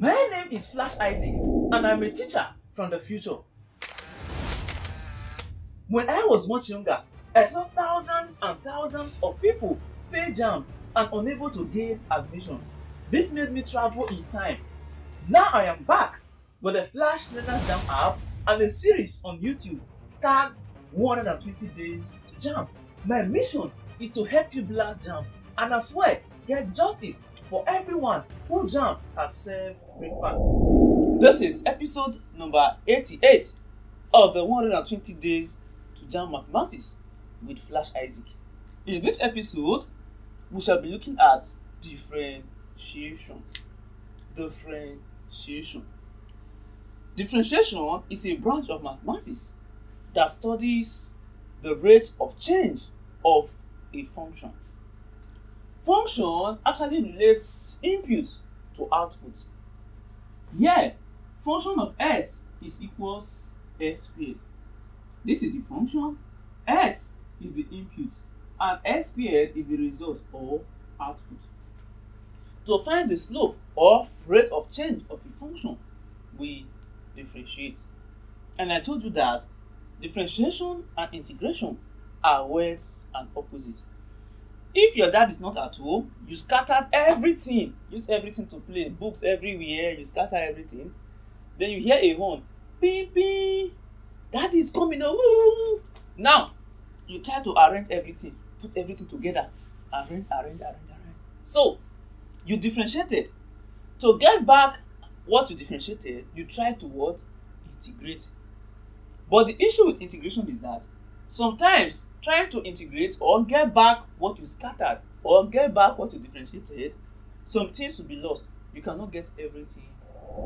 My name is Flash Isaac, and I'm a teacher from the future. When I was much younger, I saw thousands and thousands of people fail JAMB and unable to gain admission. This made me travel in time. Now I am back with the Flash Letters JAMB app and a series on YouTube tagged 120 Days To Jamb. My mission is to help you blast JAMB and as well get justice for everyone who JAMB has served breakfast. This is episode number 88 of the 120 Days to Jamb Mathematics with Flash Isaac. In this episode, we shall be looking at differentiation. Differentiation is a branch of mathematics that studies the rate of change of a function. Function actually relates input to output. Here, function of s is equals s squared. This is the function, s is the input, and s squared is the result or output. To find the slope or rate of change of a function, we differentiate. And I told you that differentiation and integration are words and opposites. If your dad is not at home, you scattered everything, used everything to play, books everywhere, you scatter everything. Then you hear a horn, ping, ping, dad is coming over. Now, you try to arrange everything, put everything together, arrange. So, you differentiated. To get back what you differentiated, you try to what? Integrate. But the issue with integration is that sometimes trying to integrate or get back what you scattered or get back what you differentiated, some things will be lost. You cannot get everything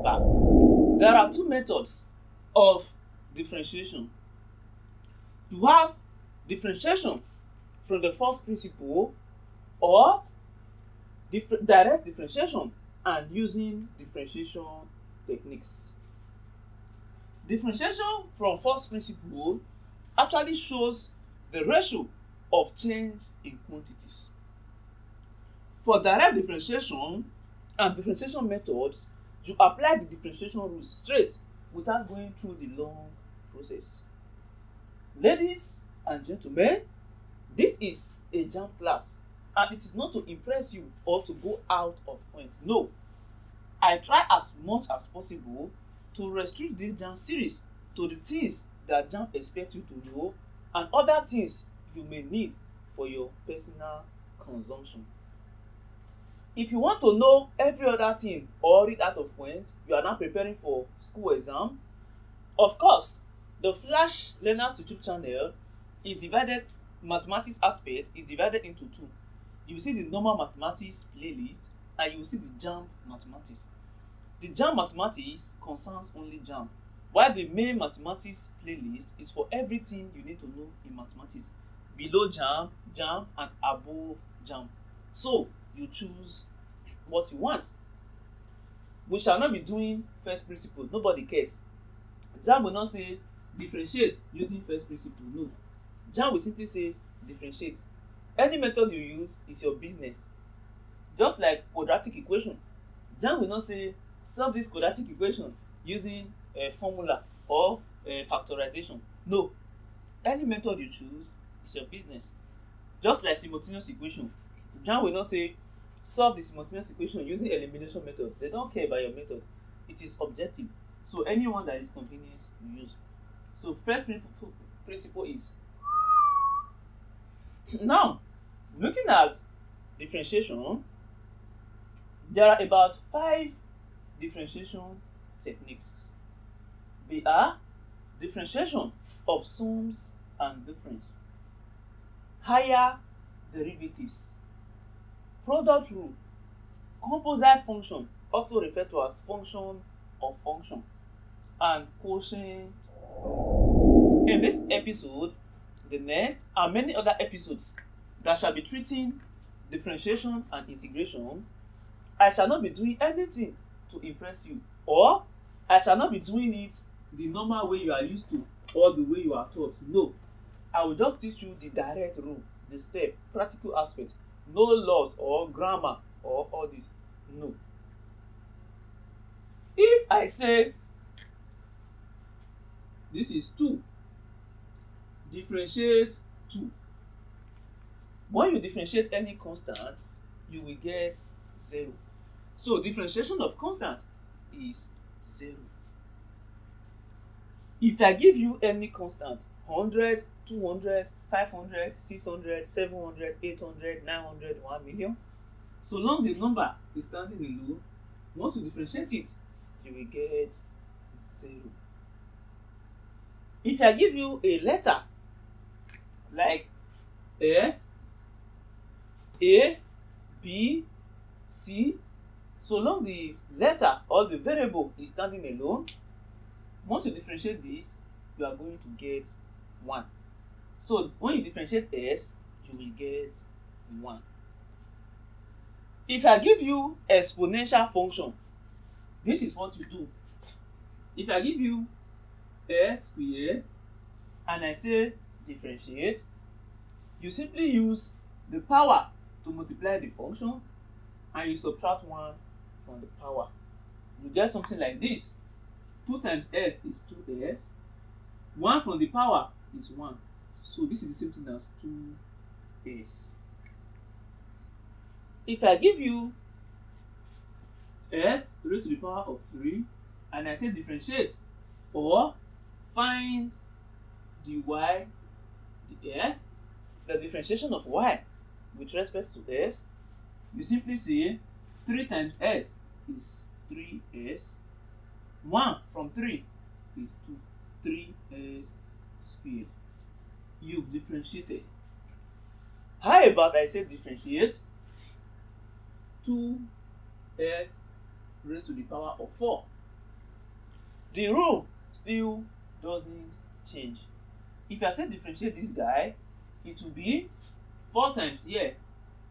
back. There are two methods of differentiation. You have differentiation from the first principle or direct differentiation and using differentiation techniques. Differentiation from first principle actually shows the ratio of change in quantities. For direct differentiation and differentiation methods, you apply the differentiation rule straight without going through the long process. Ladies and gentlemen, this is a JAMB class, and it is not to impress you or to go out of point. No, I try as much as possible to restrict this JAMB series to the things that JAMB expects you to know and other things you may need for your personal consumption. If you want to know every other thing or read out of point, you are now preparing for school exam. Of course, the Flash Learners YouTube channel is divided, mathematics aspect is divided into two. You will see the normal mathematics playlist and you will see the JAMB mathematics. The JAMB mathematics concerns only JAMB, while the main mathematics playlist is for everything you need to know in mathematics, below JAMB, JAMB, and above JAMB. So you choose what you want. We shall not be doing first principle. Nobody cares. JAMB will not say differentiate using first principle. No, JAMB will simply say differentiate. Any method you use is your business. Just like quadratic equation, JAMB will not say solve this quadratic equation using a formula or a factorization. No, any method you choose is your business. Just like simultaneous equation, JAMB will not say solve the simultaneous equation using elimination method. They don't care about your method. It is objective. So anyone that is convenient, you use. So first principle is. Now, looking at differentiation, there are about 5 differentiation techniques. They are differentiation of sums and difference, higher derivatives, product rule, composite function, also referred to as function of function, and quotient rule. In this episode, the next, and many other episodes that shall be treating differentiation and integration, I shall not be doing anything to impress you, or I shall not be doing it the normal way you are used to or the way you are taught. No, I will just teach you the direct rule, the step, practical aspect, no laws or grammar or all this. No. I say this is 2, differentiate 2. When you differentiate any constant, you will get 0. So differentiation of constant is 0. If I give you any constant, 100, 200, 500, 600, 700, 800, 900, 1 million, so long the number is standing in low, once you differentiate it, you will get 0. If I give you a letter like S, A, B, C, so long the letter or the variable is standing alone, once you differentiate this, you are going to get 1. So when you differentiate S, you will get 1. If I give you exponential function, this is what you do. If I give you S squared and I say differentiate, you simply use the power to multiply the function and you subtract 1 from the power. You get something like this. 2 times S is 2S. 1 from the power is 1. So this is the same thing as 2S. If I give you S raised to the power of 3 and I say differentiate or find dy dS, the differentiation of y with respect to S, you simply say 3 times S is 3S, 1 from 3 is 2, 3S squared. You've differentiated. How about I say differentiate 2S raised to the power of 4? The rule still doesn't change. If I say differentiate this guy, it will be 4 times here,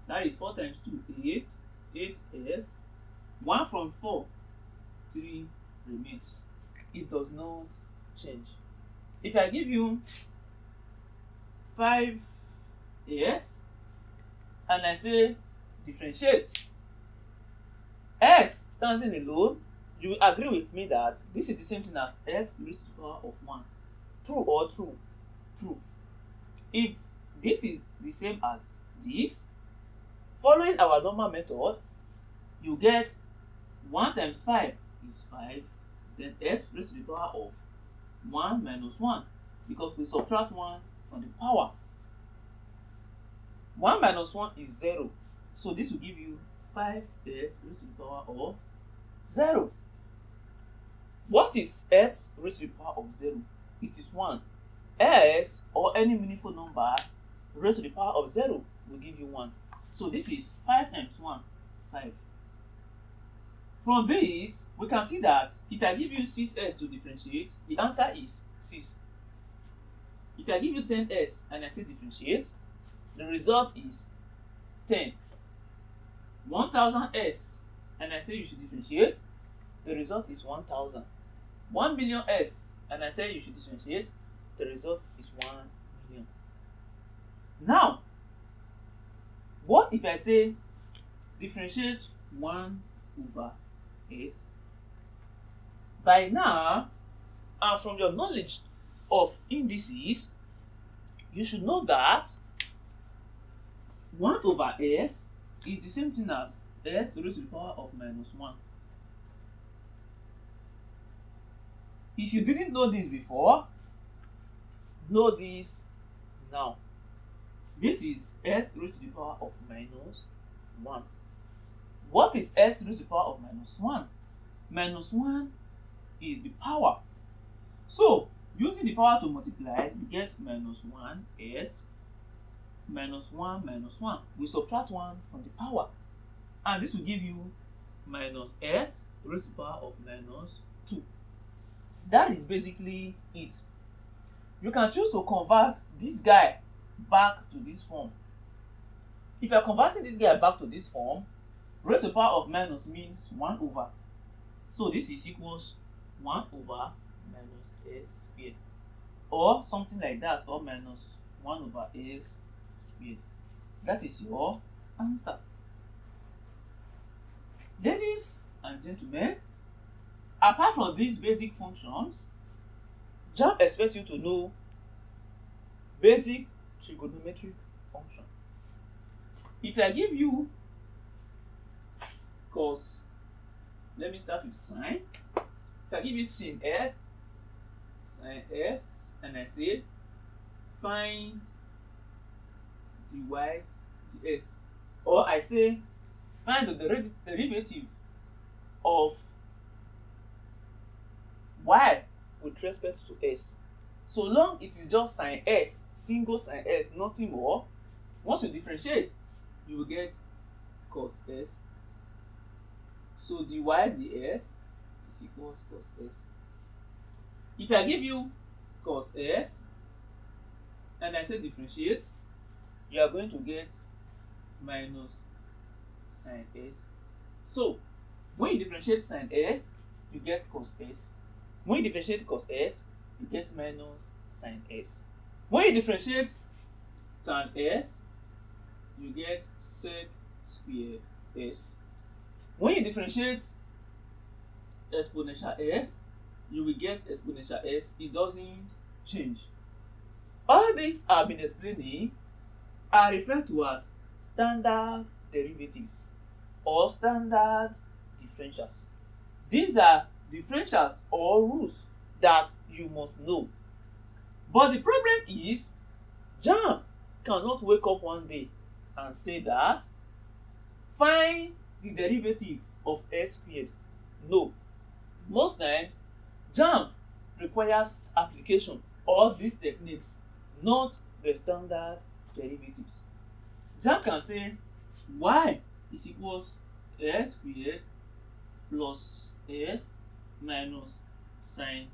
that is 4 times 2, 8, 8s, 1 from 4, 3 remains. It does not change. If I give you 5s and I say differentiate, S standing alone, you agree with me that this is the same thing as S raised to the power of 1. True or true? True. If this is the same as this, following our normal method, you get 1 times 5 is 5, then S raised to the power of 1 minus 1, because we subtract 1 from the power. 1 minus 1 is 0, so this will give you 5S raised to the power of 0. What is S raised to the power of 0? It is 1. S or any meaningful number raised to the power of 0 will give you 1. So this is 5 times 1, 5. From this, we can see that if I give you 6S to differentiate, the answer is 6. If I give you 10S and I say differentiate, the result is 10. 1000S and I say you should differentiate, the result is 1000. 1 million S and I say you should differentiate, the result is 1 million. Now, what if I say differentiate 1/S? By now, and from your knowledge of indices, you should know that 1/S is the same thing as S raised to the power of minus 1. If you didn't know this before, know this now. This is S raised to the power of minus 1. What is S raised to the power of minus 1? Minus 1 is the power. So, using the power to multiply, you get minus 1S, minus 1, minus 1. We subtract 1 from the power. And this will give you minus S raised to the power of minus 2. That is basically it. You can choose to convert this guy back to this form. If you are converting this guy back to this form, raised to the power of minus means 1/. So this is equals 1/-S². Or something like that, or minus 1/S². That is your answer. Ladies and gentlemen, Apart from these basic functions, JAMB expects you to know basic trigonometric function. If I give you cos, let me start with sine. If I give you sin s, and I say find dy dx, or I say find the derivative of y with respect to s. So long it is just sine s, single sine s, nothing more. Once you differentiate, you will get cos s. So dy dx is equals cos s. If I give you cos s and I say differentiate, you are going to get minus sine s. So when you differentiate sine s, you get cos s. When you differentiate cos s, you get minus sine s. When you differentiate tan s, you get sec square s. When you differentiate exponential s, you will get exponential s. It doesn't change. All these I've been explaining are referred to as standard derivatives or standard differentials. These are differentials or rules that you must know. But the problem is, JAMB cannot wake up one day and say that find the derivative of s squared. No. Most times, JAMB requires application of these techniques, not the standard derivatives. JAMB can say y is equals s squared plus s minus sine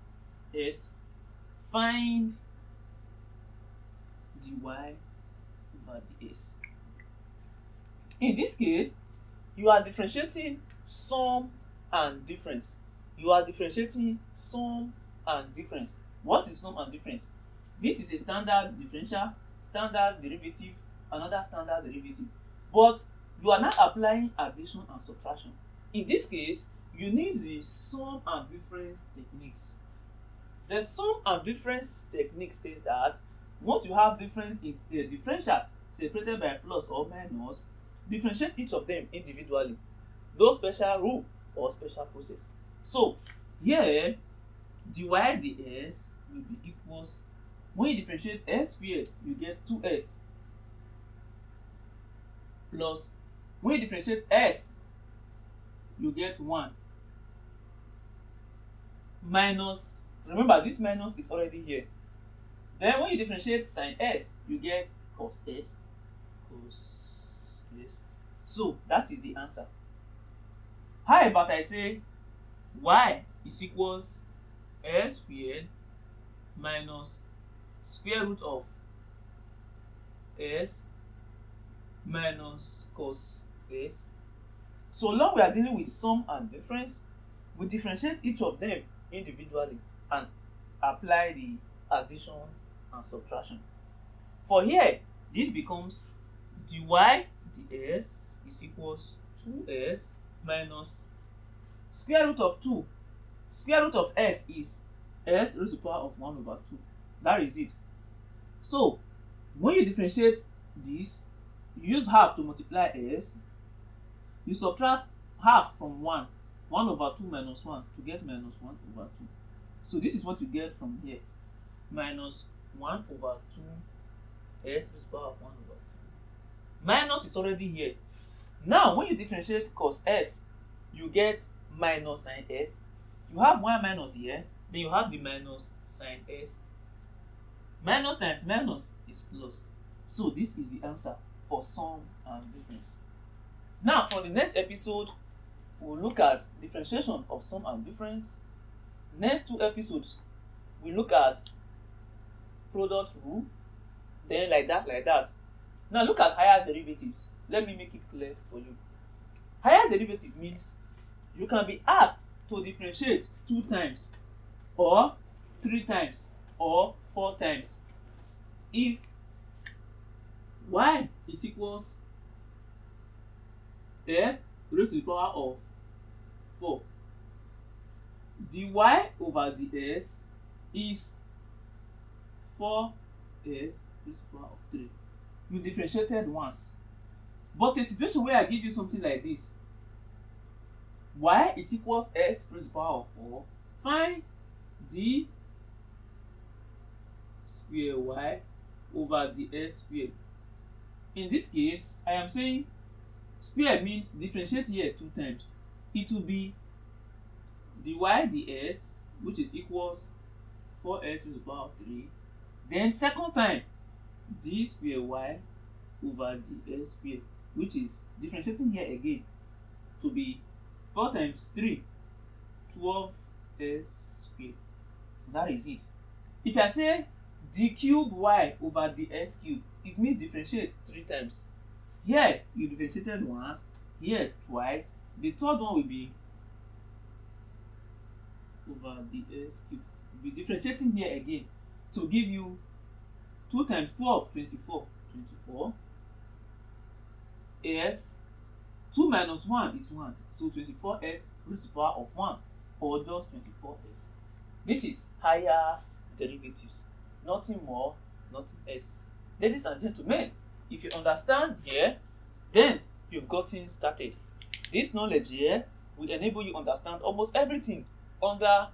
s, find dy over dx. In this case, you are differentiating sum and difference. You are differentiating sum and difference. What is sum and difference? This is a standard differential, standard derivative, another standard derivative. But you are not applying addition and subtraction. In this case, you need the sum and difference techniques. The sum and difference technique states that once you have different differentials separated by plus or minus, differentiate each of them individually. No special rule or special process. So here dy dx will be equals, when you differentiate s squared, you get 2s, plus when you differentiate s, you get 1, minus, remember this minus is already here, then when you differentiate sine s, you get cos s, So that is the answer. How about I say y is equals s squared minus square root of s minus cos s. So long we are dealing with sum and difference, we differentiate each of them individually and apply the addition and subtraction. For here, this becomes dy dx is equals 2s minus square root of 2. Square root of s is s raised to the power of 1 over 2. That is it. So when you differentiate this, you use half to multiply s. You subtract half from 1. 1 over 2 minus 1 to get minus 1 over 2. So this is what you get from here. Minus 1 over 2 s raised to the power of 1 over 2. Minus is already here. Now when you differentiate cos s, you get minus sine s. You have one minus here, then you have the minus sine s. Minus times minus is plus. So this is the answer for sum and difference. Now for the next episode, we'll look at differentiation of sum and difference. Next two episodes, we look at product rule, then like that. Now look at higher derivatives. Let me make it clear for you. Higher derivative means you can be asked to differentiate 2 times or 3 times or 4 times. If y is equals s raised to the power of 4, dy over dx is 4s raised to the power of 3. You differentiated once. But a situation where I give you something like this, y is equals s raised to the power of 4, find d square y over dx square. In this case, I am saying square means differentiate here 2 times. It will be dy dx, which is equals 4s raised to the power of 3. Then second time, d square y over dx square, which is differentiating here again to be 4 times 3, 12s square. That is it. If I say d cubed y over dx cubed, it means differentiate 3 times. Here you differentiated once, here twice. The third one will be over dx cubed. We'll be differentiating here again to give you 2 times 12, 24. S 2 minus 1 is 1, so 24s raised to the power of 1, or just 24s. This is higher derivatives, nothing more, nothing else. Ladies and gentlemen, if you understand here, then you've gotten started. This knowledge here will enable you to understand almost everything under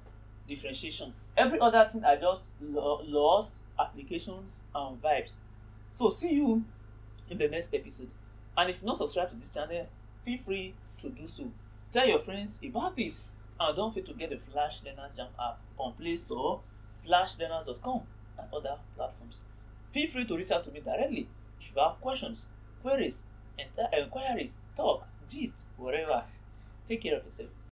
differentiation. Every other thing are just laws, applications, and vibes. So see you in the next episode. And if not subscribed to this channel, feel free to do so. Tell your friends about this, and don't forget to get the Flash Learners JAMB app on Play Store, FlashLearners.com, and other platforms. Feel free to reach out to me directly if you have questions, queries, inquiries, talk, gist, whatever. Take care of yourself.